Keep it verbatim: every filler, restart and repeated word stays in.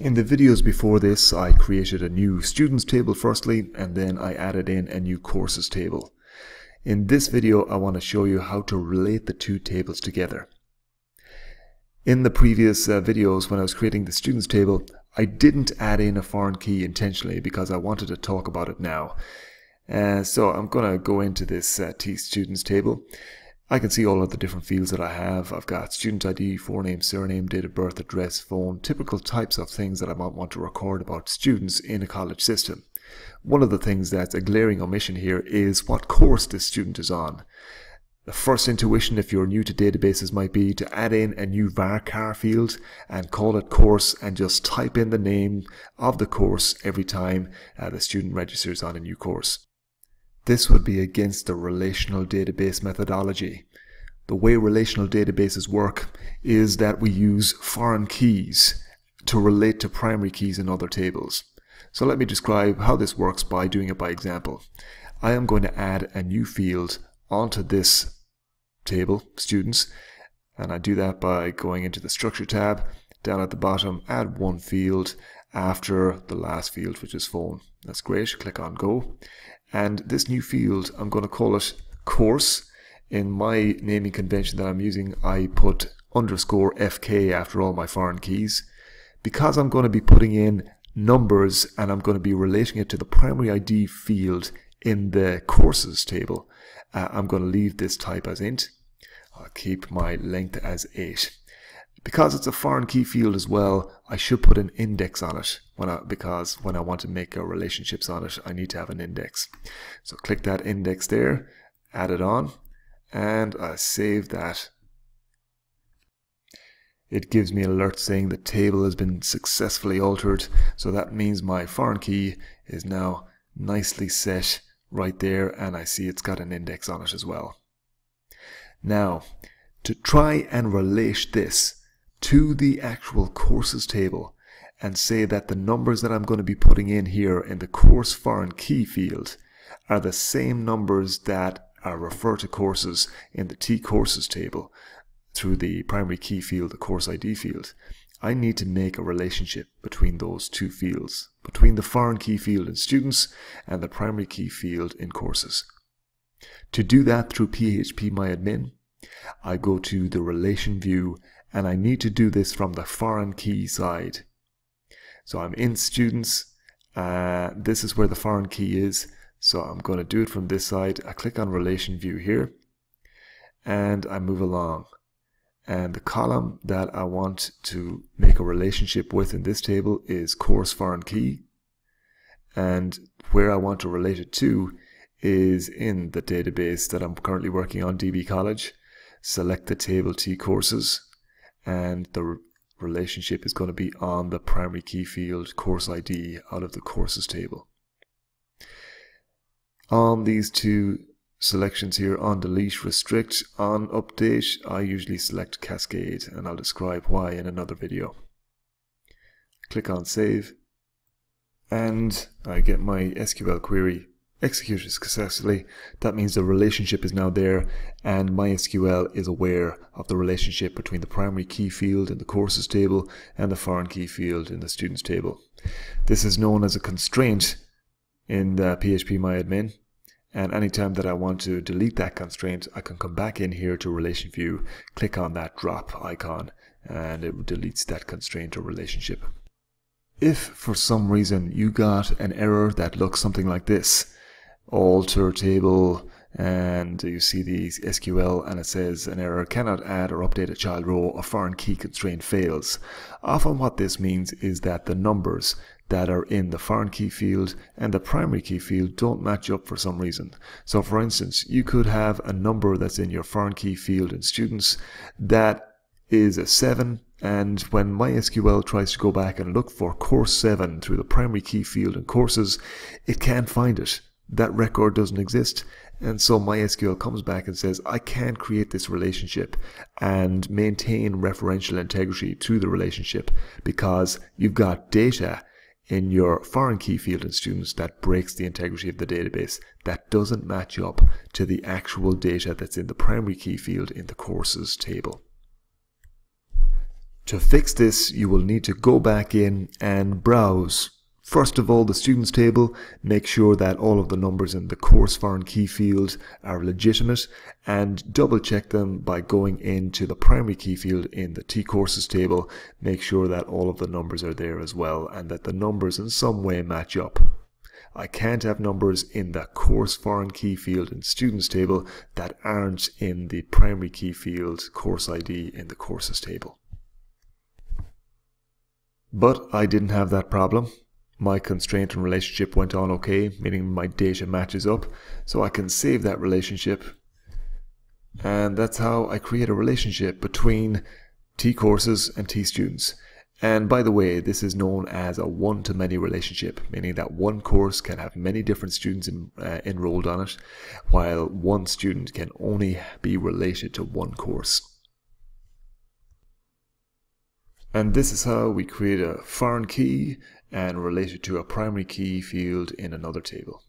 In the videos before this, I created a new students table firstly, and then I added in a new courses table. In this video, I want to show you how to relate the two tables together. In the previous uh, videos, when I was creating the students table, I didn't add in a foreign key intentionally because I wanted to talk about it now. Uh, so I'm going to go into this uh, T students table. I can see all of the different fields that I have. I've got student I D, forename, surname, date of birth, address, phone, typical types of things that I might want to record about students in a college system. One of the things that's a glaring omission here is what course this student is on. The first intuition, if you're new to databases, might be to add in a new varchar field and call it course and just type in the name of the course every time uh, the student registers on a new course. This would be against the relational database methodology. The way relational databases work is that we use foreign keys to relate to primary keys in other tables. So let me describe how this works by doing it by example. I am going to add a new field onto this table, students, and I do that by going into the structure tab, down at the bottom, add one field after the last field, which is phone. That's great, click on go. And this new field, I'm going to call it course. In my naming convention that I'm using, I put underscore F K after all my foreign keys. Because I'm going to be putting in numbers and I'm going to be relating it to the primary I D field in the courses table, uh, I'm going to leave this type as int. I'll keep my length as eight. Because it's a foreign key field as well, I should put an index on it when I, because when I want to make a relationships on it, I need to have an index. So click that index there, add it on, and I save that. It gives me an alert saying the table has been successfully altered. So that means my foreign key is now nicely set right there, and I see it's got an index on it as well. Now, to try and relate this to the actual courses table and say that the numbers that I'm going to be putting in here in the course foreign key field are the same numbers that are referred to courses in the T courses table through the primary key field, the course I D field. I need to make a relationship between those two fields, between the foreign key field in students and the primary key field in courses. To do that through phpMyAdmin, I go to the relation view, and I need to do this from the foreign key side. So I'm in students. Uh, this is where the foreign key is. So I'm going to do it from this side. I click on relation view here and I move along. And the column that I want to make a relationship with in this table is course foreign key. And where I want to relate it to is in the database that I'm currently working on, D B College. Select the table T courses, and the re relationship is going to be on the primary key field course I D out of the courses table. On these two selections here, on delete, restrict, on update, I usually select cascade, and I'll describe why in another video. Click on save, and I get my S Q L query executed successfully. That means the relationship is now there, and MySQL is aware of the relationship between the primary key field in the courses table and the foreign key field in the students table. This is known as a constraint in the phpMyAdmin, and anytime that I want to delete that constraint, I can come back in here to relation view, click on that drop icon, and it deletes that constraint or relationship. If for some reason you got an error that looks something like this, alter table, and you see the S Q L and it says an error, cannot add or update a child row, a foreign key constraint fails. Often what this means is that the numbers that are in the foreign key field and the primary key field don't match up for some reason. So for instance, you could have a number that's in your foreign key field in students that is a seven, and when MySQL tries to go back and look for course seven through the primary key field in courses, it can't find it. That record doesn't exist, and so MySQL comes back and says, I can't create this relationship and maintain referential integrity to the relationship because you've got data in your foreign key field in students that breaks the integrity of the database, that doesn't match up to the actual data that's in the primary key field in the courses table. To fix this, you will need to go back in and browse. First of all, the students table, make sure that all of the numbers in the course foreign key field are legitimate, and double check them by going into the primary key field in the T courses table. Make sure that all of the numbers are there as well, and that the numbers in some way match up. I can't have numbers in the course foreign key field in students table that aren't in the primary key field course I D in the courses table. But I didn't have that problem. My constraint and relationship went on okay, meaning my data matches up, so I can save that relationship. And that's how I create a relationship between T courses and T students. And by the way, this is known as a one-to-many relationship, meaning that one course can have many different students in, uh, enrolled on it, while one student can only be related to one course. And this is how we create a foreign key and relate it to a primary key field in another table.